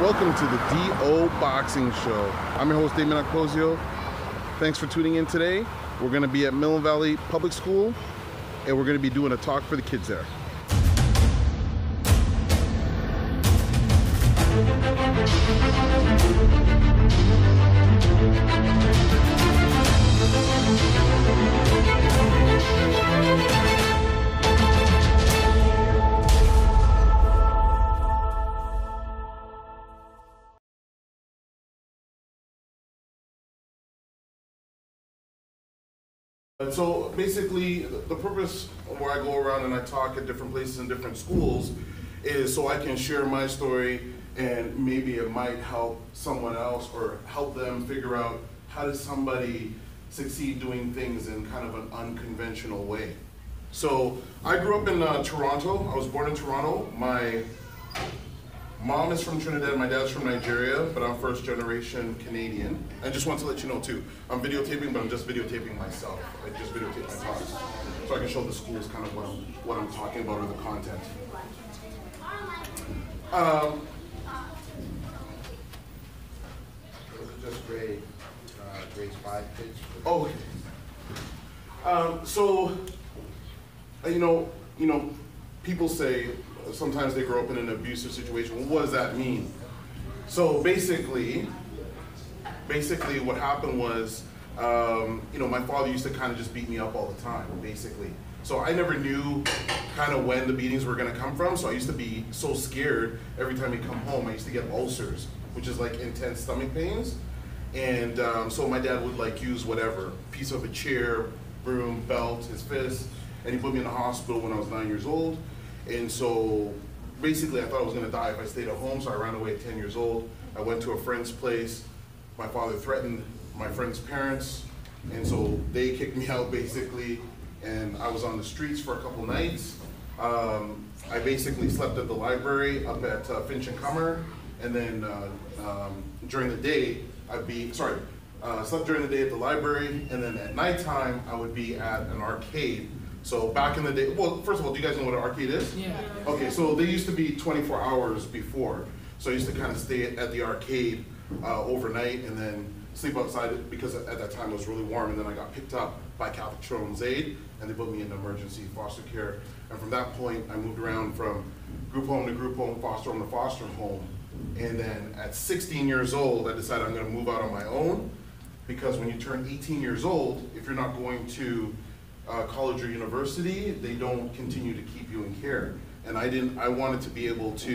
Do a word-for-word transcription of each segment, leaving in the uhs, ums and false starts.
Welcome to the D O Boxing Show. I'm your host, Dameon Okposio. Thanks for tuning in today. We're going to be at Milne Valley Public School, and we're going to be doing a talk for the kids there. And so basically the purpose where I go around and I talk at different places and different schools is so I can share my story, and maybe it might help someone else or help them figure out how does somebody succeed doing things in kind of an unconventional way. So I grew up in uh, Toronto. I was born in Toronto. My mom is from Trinidad, my dad's from Nigeria, but I'm first generation Canadian. I just want to let you know too, I'm videotaping, but I'm just videotaping myself. I just videotape my talks, so I can show the schools kind of what I'm, what I'm talking about or the content. Um, just grade, uh, grade five kids. Oh, okay. Um, so, you know, you know, people say, sometimes they grow up in an abusive situation. Well, what does that mean? So basically, basically what happened was, um, you know, my father used to kind of just beat me up all the time, basically. So I never knew kind of when the beatings were gonna come from, so I used to be so scared every time he'd come home. I used to get ulcers, which is like intense stomach pains. And um, so my dad would like use whatever, piece of a chair, broom, belt, his fist, and he put me in the hospital when I was nine years old. And so basically I thought I was gonna die if I stayed at home, so I ran away at ten years old. I went to a friend's place. My father threatened my friend's parents, and so they kicked me out basically, and I was on the streets for a couple nights. Um, I basically slept at the library up at uh, Finch and Cummer, and then uh, um, during the day I'd be, sorry, uh, slept during the day at the library, and then at nighttime I would be at an arcade. So back in the day, well, first of all, do you guys know what an arcade is? Yeah. Okay, so they used to be twenty-four hours before. So I used to kind of stay at the arcade uh, overnight and then sleep outside, because at that time it was really warm, and then I got picked up by Catholic Children's Aid, and they put me in emergency foster care. And from that point, I moved around from group home to group home, foster home to foster home. And then at sixteen years old, I decided I'm gonna move out on my own, because when you turn eighteen years old, if you're not going to Uh, college or university, they don't continue to keep you in care. And I didn't, I wanted to be able to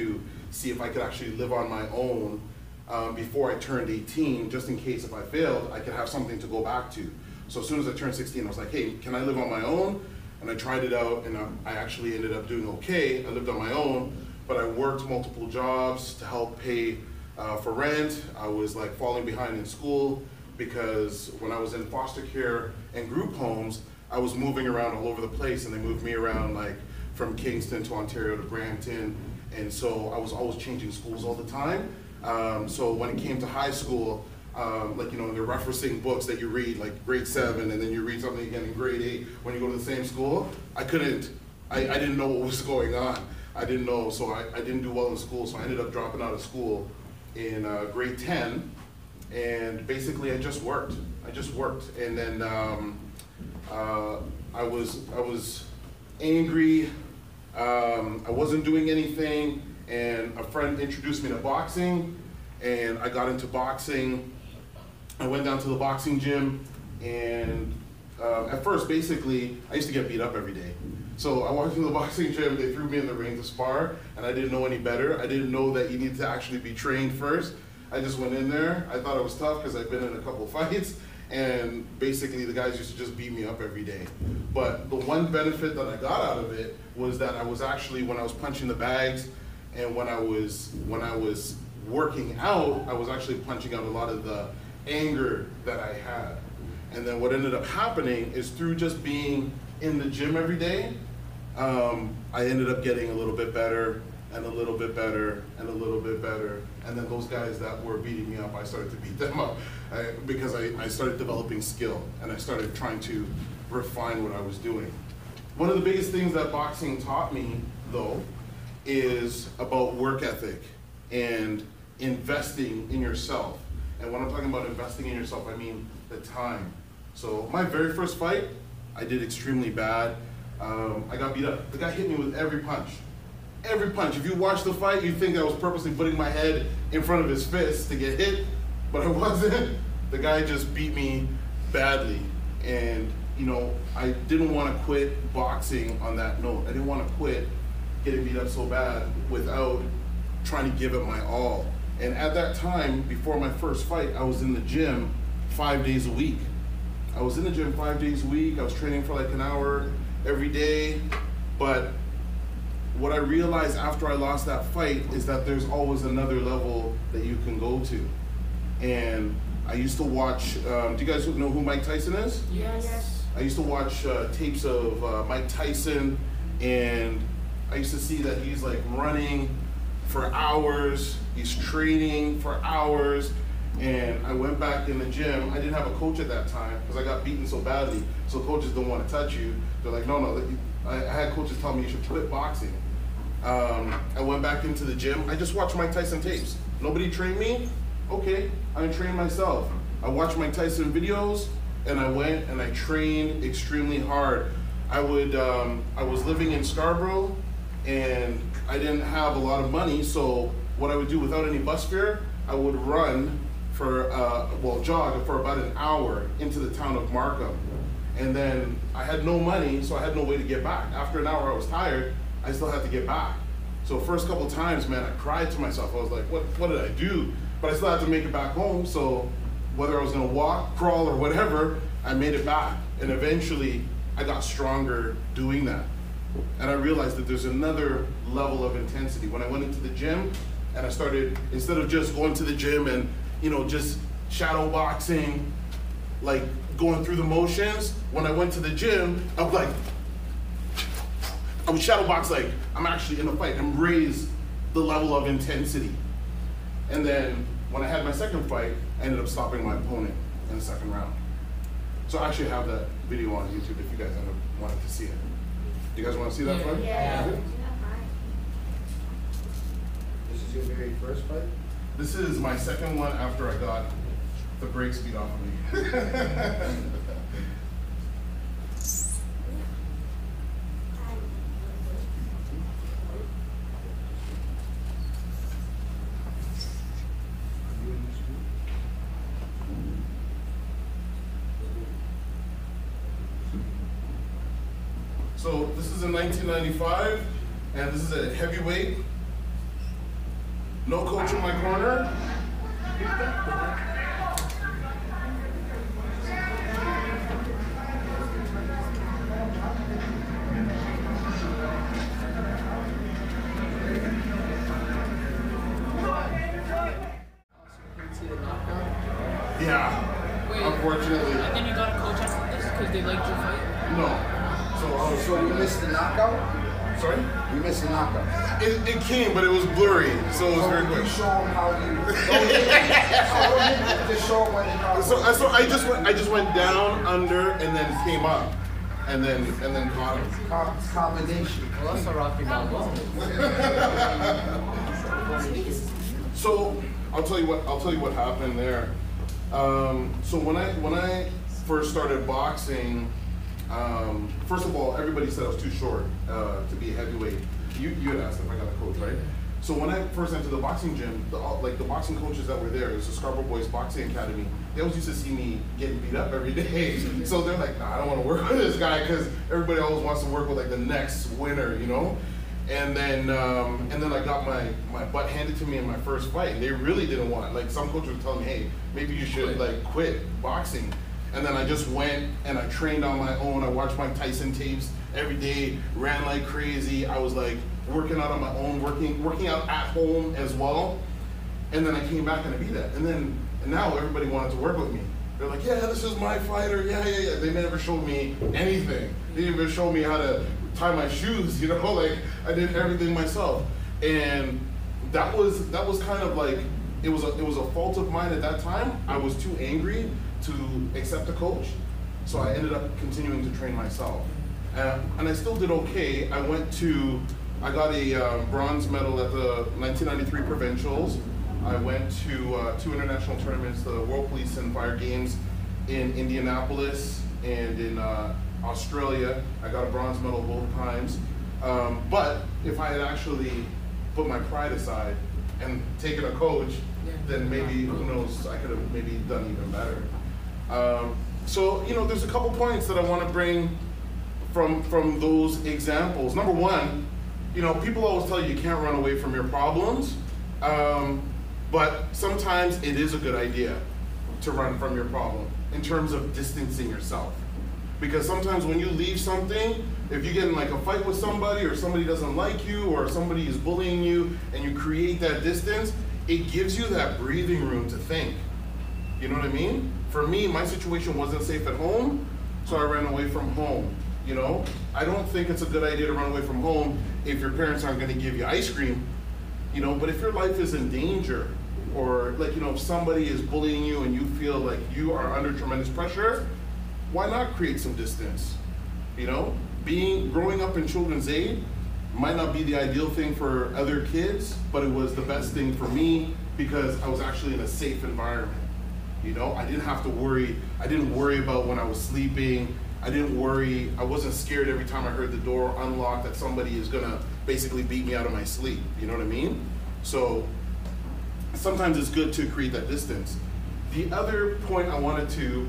see if I could actually live on my own um, before I turned eighteen, just in case if I failed, I could have something to go back to. So as soon as I turned sixteen, I was like, hey, can I live on my own? And I tried it out, and I, I actually ended up doing okay. I lived on my own, but I worked multiple jobs to help pay uh, for rent. I was like falling behind in school, because when I was in foster care and group homes, I was moving around all over the place, and they moved me around like from Kingston to Ontario to Brampton, and so I was always changing schools all the time. Um, so when it came to high school, um, like, you know, they're referencing books that you read like grade seven, and then you read something again in grade eight when you go to the same school. I couldn't, I, I didn't know what was going on. I didn't know, so I, I didn't do well in school, so I ended up dropping out of school in uh, grade ten, and basically I just worked. I just worked, and then um, Uh, I was I was angry, um, I wasn't doing anything, and a friend introduced me to boxing, and I got into boxing. I went down to the boxing gym, and uh, at first basically I used to get beat up every day. So I walked into the boxing gym, they threw me in the ring to spar, and I didn't know any better. I didn't know that you need to actually be trained first. I just went in there, I thought it was tough because I've been in a couple fights, and basically the guys used to just beat me up every day. But the one benefit that I got out of it was that I was actually, when I was punching the bags and when I was when I was working out, I was actually punching out a lot of the anger that I had. And then what ended up happening is through just being in the gym every day, um, I ended up getting a little bit better and a little bit better and a little bit better. And then those guys that were beating me up, I started to beat them up I, because I, I started developing skill, and I started trying to refine what I was doing. One of the biggest things that boxing taught me though is about work ethic and investing in yourself. And when I'm talking about investing in yourself, I mean the time. So my very first fight, I did extremely bad. Um, I got beat up. The guy hit me with every punch. Every punch. If you watch the fight, you think I was purposely putting my head in front of his fist to get hit, but I wasn't. The guy just beat me badly. And you know, I didn't want to quit boxing on that note. I didn't want to quit getting beat up so bad without trying to give it my all. And at that time, before my first fight, I was in the gym five days a week. I was in the gym five days a week. I was training for like an hour every day. But what I realized after I lost that fight is that there's always another level that you can go to. And I used to watch, um, do you guys know who Mike Tyson is? Yes. I used to watch uh, tapes of uh, Mike Tyson, and I used to see that he's like running for hours, he's training for hours, and I went back in the gym. I didn't have a coach at that time because I got beaten so badly, so coaches don't want to touch you. They're like, no, no, I had coaches tell me you should quit boxing. Um, I went back into the gym. I just watched Mike Tyson tapes. Nobody trained me? Okay, I trained myself. I watched Mike Tyson videos, and I went and I trained extremely hard. I would, um, I was living in Scarborough, and I didn't have a lot of money, so what I would do without any bus fare, I would run for, uh, well, jog for about an hour into the town of Markham. And then I had no money, so I had no way to get back. After an hour, I was tired, I still had to get back. So first couple times, man, I cried to myself. I was like, what, what did I do? But I still had to make it back home, so whether I was gonna walk, crawl, or whatever, I made it back. And eventually, I got stronger doing that. And I realized that there's another level of intensity. When I went into the gym and I started, instead of just going to the gym and, you know, just shadow boxing, like going through the motions, when I went to the gym, I was like, I would shadow box like I'm actually in a fight and raise the level of intensity. And then when I had my second fight, I ended up stopping my opponent in the second round. So I actually have that video on YouTube if you guys end up wanting to see it. You guys want to see that fight? Yeah. Yeah. This is your very first fight? This is my second one after I got the brakes beat off of me. So this is in nineteen ninety-five, and this is a heavyweight. No coach in my corner. Yeah. Wait, unfortunately. And then you got a coach after this because they liked your fight? No. So, so we missed the knockout? Sorry? We missed the knockout. It, it came, but it was blurry, so it was so very quick. Show them how you... So, so, so I just went, I just went down, under, and then came up. And then, and then caught him. Com combination. Well, that's a Rocky Balboa. So, I'll tell you what, I'll tell you what happened there. Um, so when I, when I first started boxing, Um, first of all, everybody said I was too short uh, to be a heavyweight. You, you had asked if I got a coach, right? So when I first entered the boxing gym, the, like the boxing coaches that were there, it was the Scarborough Boys Boxing Academy, they always used to see me getting beat up every day. So they're like, nah, I don't want to work with this guy because everybody always wants to work with like the next winner, you know? And then, um, and then I got my, my butt handed to me in my first fight, and they really didn't want it. Like some coaches would tell me, hey, maybe you should like quit boxing. And then I just went and I trained on my own. I watched Mike Tyson tapes every day, ran like crazy. I was like working out on my own, working working out at home as well. And then I came back and I beat that. And then and now everybody wanted to work with me. They're like, yeah, this is my fighter, yeah, yeah, yeah. They never showed me anything. They didn't even show me how to tie my shoes, you know, like I did everything myself. And that was that was kind of like, it was a, it was a fault of mine at that time. I was too angry to accept a coach, so I ended up continuing to train myself, uh, and I still did okay. I went to, I got a uh, bronze medal at the nineteen ninety-three Provincials. I went to uh, two international tournaments, the World Police and Fire Games in Indianapolis and in uh, Australia. I got a bronze medal both times. Um, but if I had actually put my pride aside and taken a coach, yeah. then maybe, who knows, I could have maybe done even better. Um, so, you know, there's a couple points that I want to bring from, from those examples. Number one, you know, people always tell you you can't run away from your problems, um, but sometimes it is a good idea to run from your problem in terms of distancing yourself. Because sometimes when you leave something, if you get in like a fight with somebody or somebody doesn't like you or somebody is bullying you and you create that distance, it gives you that breathing room to think. You know what I mean? For me, my situation wasn't safe at home, so I ran away from home. You know, I don't think it's a good idea to run away from home if your parents aren't going to give you ice cream, you know, but if your life is in danger or like, you know, if somebody is bullying you and you feel like you are under tremendous pressure, why not create some distance? You know, being growing up in Children's Aid might not be the ideal thing for other kids, but it was the best thing for me because I was actually in a safe environment. You know, I didn't have to worry. I didn't worry about when I was sleeping. I didn't worry, I wasn't scared every time I heard the door unlocked that somebody is gonna basically beat me out of my sleep, you know what I mean? So sometimes it's good to create that distance. The other point I wanted to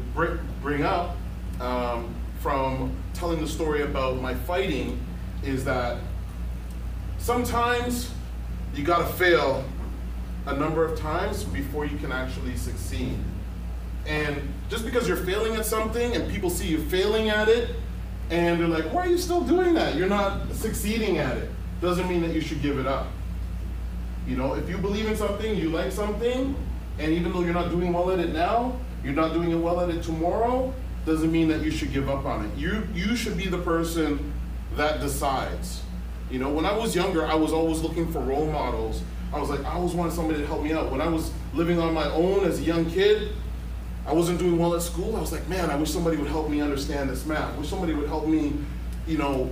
bring up um, from telling the story about my fighting is that sometimes you gotta fail a number of times before you can actually succeed. And just because you're failing at something and people see you failing at it and they're like, why are you still doing that? You're not succeeding at it. Doesn't mean that you should give it up. You know, if you believe in something, you like something, and even though you're not doing well at it now, you're not doing it well at it tomorrow, doesn't mean that you should give up on it. You, you should be the person that decides. You know, when I was younger, I was always looking for role models. I was like, I always wanted somebody to help me out. When I was living on my own as a young kid, I wasn't doing well at school. I was like, man, I wish somebody would help me understand this math. I wish somebody would help me, you know,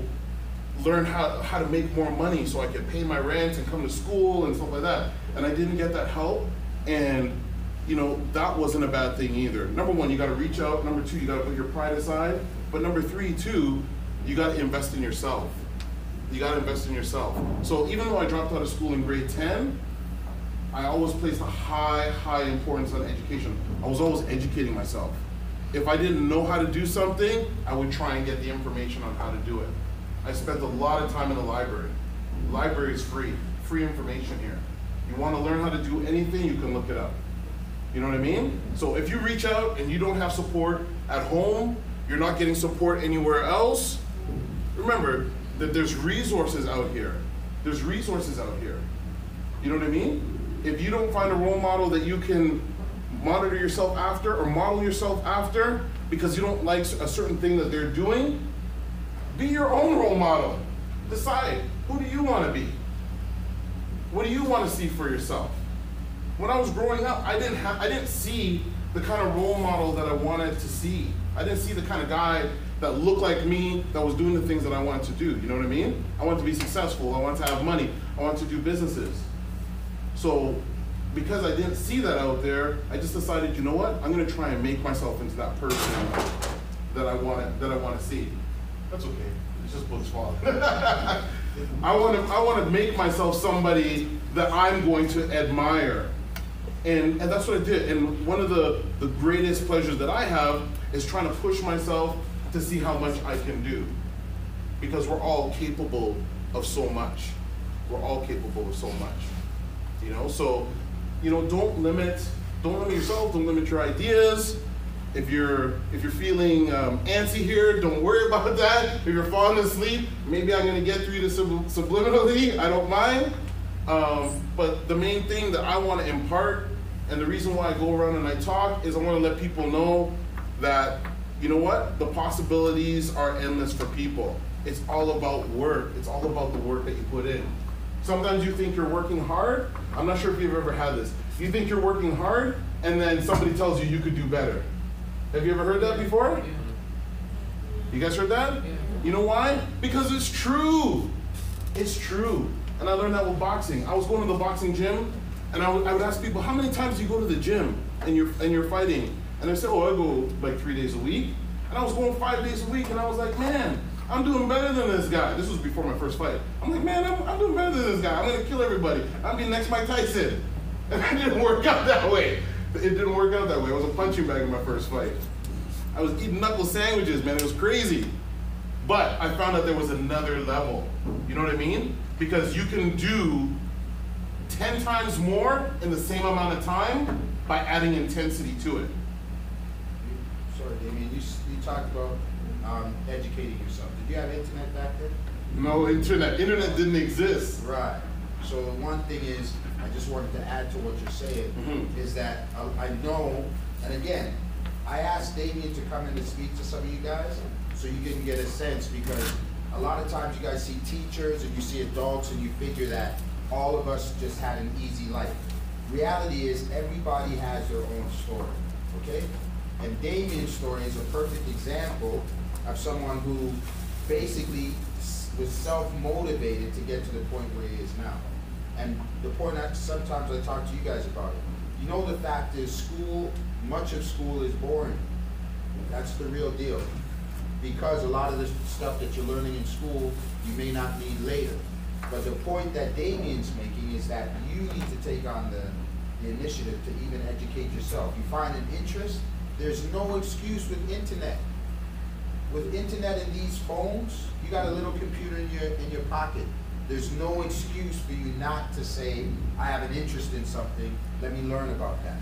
learn how, how to make more money so I could pay my rent and come to school and stuff like that. And I didn't get that help. And, you know, that wasn't a bad thing either. Number one, you gotta reach out. Number two, you gotta put your pride aside. But number three, too, you gotta invest in yourself. You gotta invest in yourself. So even though I dropped out of school in grade ten, I always placed a high, high importance on education. I was always educating myself. If I didn't know how to do something, I would try and get the information on how to do it. I spent a lot of time in the library. The library is free, free information here. You want to learn how to do anything, you can look it up. You know what I mean? So if you reach out and you don't have support at home, you're not getting support anywhere else, remember that there's resources out here. There's resources out here. You know what I mean? If you don't find a role model that you can monitor yourself after or model yourself after because you don't like a certain thing that they're doing, be your own role model. Decide, who do you want to be? What do you want to see for yourself? When I was growing up, I didn't have, I didn't see the kind of role model that I wanted to see. I didn't see the kind of guy that looked like me, that was doing the things that I wanted to do, you know what I mean? I wanted to be successful, I wanted to have money, I wanted to do businesses. So because I didn't see that out there, I just decided, you know what? I'm gonna try and make myself into that person that I want that I want to see. That's okay. It's just book's fault. I want to I want to make myself somebody that I'm going to admire, and and that's what I did. And one of the the greatest pleasures that I have is trying to push myself to see how much I can do, because we're all capable of so much. We're all capable of so much. You know, so, you know, don't limit, don't limit yourself, don't limit your ideas. If you're, if you're feeling um, antsy here, don't worry about that. If you're falling asleep, maybe I'm gonna get through this sub subliminally, I don't mind. Um, but the main thing that I wanna impart, and the reason why I go around and I talk, is I wanna let people know that, you know what, the possibilities are endless for people. It's all about work, it's all about the work that you put in. Sometimes you think you're working hard. I'm not sure if you've ever had this. You think you're working hard, and then somebody tells you you could do better. Have you ever heard that before? Yeah. You guys heard that? Yeah. You know why? Because it's true. It's true. And I learned that with boxing. I was going to the boxing gym And I would, I would ask people, how many times do you go to the gym and you're, and you're fighting? And they said, oh, I go like three days a week. And I was going five days a week, and I was like, man, I'm doing better than this guy. This was before my first fight. I'm like, man, I'm, I'm doing better than this guy. I'm gonna kill everybody. I'm the next Mike Tyson. And it didn't work out that way. It didn't work out that way. I was a punching bag in my first fight. I was eating knuckle sandwiches, man. It was crazy. But I found out there was another level. You know what I mean? Because you can do ten times more in the same amount of time by adding intensity to it. Sorry, Dameon, you, you talked about um, educating yourself. Did you have internet back then? No internet. Internet didn't exist. Right. So one thing is, I just wanted to add to what you're saying, mm-hmm. is that uh, I know, and again, I asked Dameon to come in and speak to some of you guys, so you can get a sense, because a lot of times you guys see teachers and you see adults and you figure that all of us just had an easy life. Reality is everybody has their own story, okay? And Dameon's story is a perfect example of someone who basically was self-motivated to get to the point where he is now. And the point that sometimes I talk to you guys about it. You know, the fact is school, much of school is boring. That's the real deal. Because a lot of the stuff that you're learning in school, you may not need later. But the point that Dameon's making is that you need to take on the, the initiative to even educate yourself. You find an interest, there's no excuse with internet. With internet and these phones, you got a little computer in your, in your pocket. There's no excuse for you not to say, I have an interest in something, let me learn about that.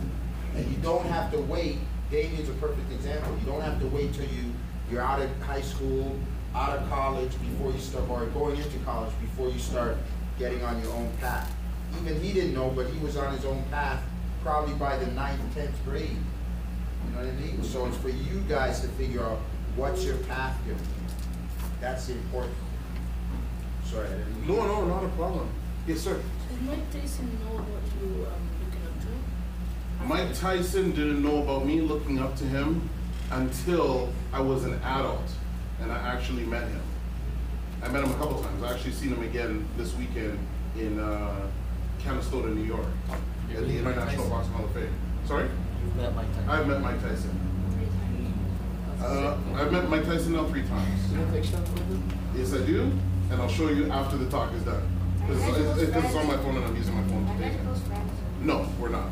And you don't have to wait, Dameon's a perfect example, you don't have to wait till you, you're out of high school, out of college before you start, or going into college before you start getting on your own path. Even he didn't know, but he was on his own path probably by the ninth, tenth grade. You know what I mean? So it's for you guys to figure out what's your path here. That's important. Sorry, I didn't No, no, not a problem. Yes, sir. Did Mike Tyson know about you um, looking up to him? Mike Tyson didn't know about me looking up to him until I was an adult and I actually met him. I met him a couple times. I actually seen him again this weekend in uh, Canastota, New York, at the International Boxing Hall of Fame. Sorry? You've met Mike Tyson. I've met Mike Tyson. Uh, I've met Mike Tyson now three times. Do you have a picture with him? Yes, I do, and I'll show you after the talk is done. Because it's, it's on my phone and I'm using my phone today. No, we're not.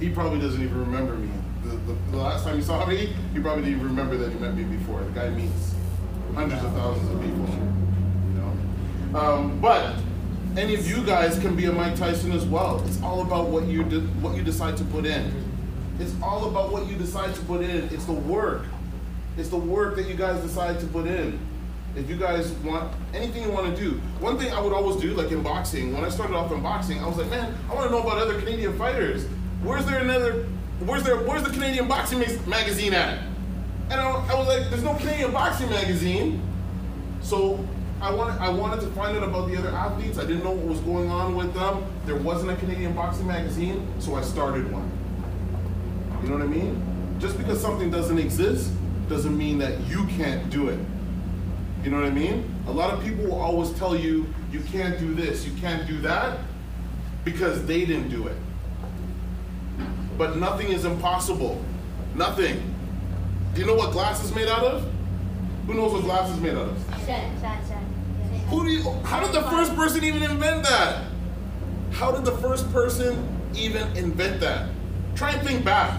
He probably doesn't even remember me. The, the, the last time you saw me, you probably didn't even remember that you met me before. The guy meets hundreds of thousands of people, you know. Um, but any of you guys can be a Mike Tyson as well. It's all about what you de what you decide to put in. It's all about what you decide to put in. It's the work. It's the work that you guys decide to put in. If you guys want anything you want to do, one thing I would always do, like in boxing, when I started off in boxing, I was like, man, I want to know about other Canadian fighters. Where's there another? Where's there? Where's the Canadian boxing magazine at? And I, I was like, there's no Canadian boxing magazine. So I wanted, I wanted to find out about the other athletes. I didn't know what was going on with them. There wasn't a Canadian boxing magazine, so I started one. You know what I mean? Just because something doesn't exist doesn't mean that you can't do it. You know what I mean? A lot of people will always tell you, you can't do this, you can't do that, because they didn't do it. But nothing is impossible. Nothing. Do you know what glass is made out of? Who knows what glass is made out of? Sand, sand, sand. Who do you, how did the first person even invent that? How did the first person even invent that? Try and think back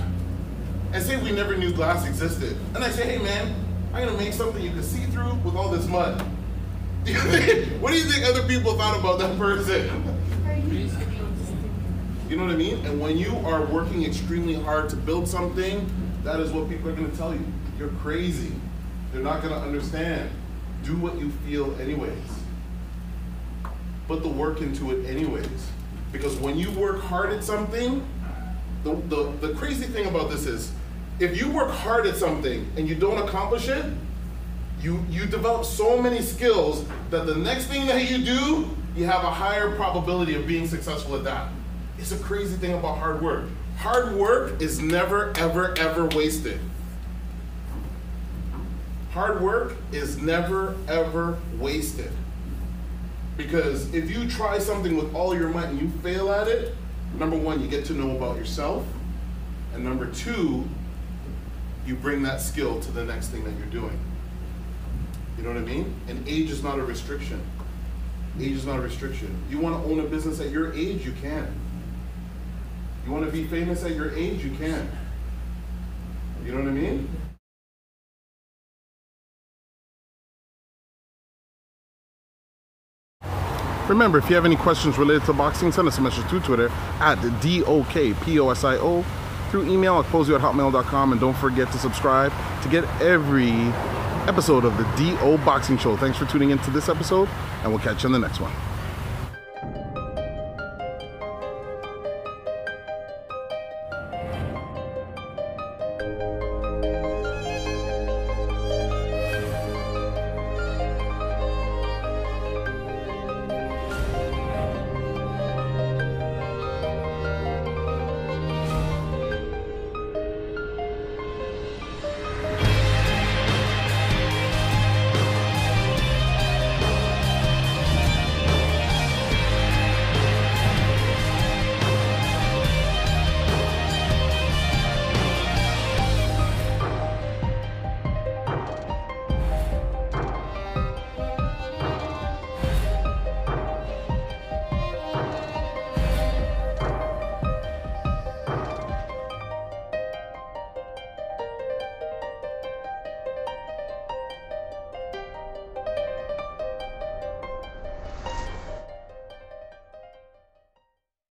and say we never knew glass existed. And I say, hey man, I'm gonna make something you can see through with all this mud. What do you think other people thought about that person? You know what I mean? And when you are working extremely hard to build something, that is what people are gonna tell you. You're crazy. They're not gonna understand. Do what you feel anyways. Put the work into it anyways. Because when you work hard at something, The, the, the crazy thing about this is, if you work hard at something and you don't accomplish it, you, you develop so many skills that the next thing that you do, you have a higher probability of being successful at that. It's a crazy thing about hard work. Hard work is never, ever, ever wasted. Hard work is never, ever wasted. Because if you try something with all your might and you fail at it, number one, you get to know about yourself, and number two, you bring that skill to the next thing that you're doing. You know what I mean? And age is not a restriction. Age is not a restriction. You want to own a business at your age, you can. You want to be famous at your age, you can. You know what I mean? Remember, if you have any questions related to boxing, send us a message through Twitter at D O K P O S I O, through email at posio at hotmail dot com, and don't forget to subscribe to get every episode of the D O Boxing Show. Thanks for tuning in to this episode, and we'll catch you in the next one.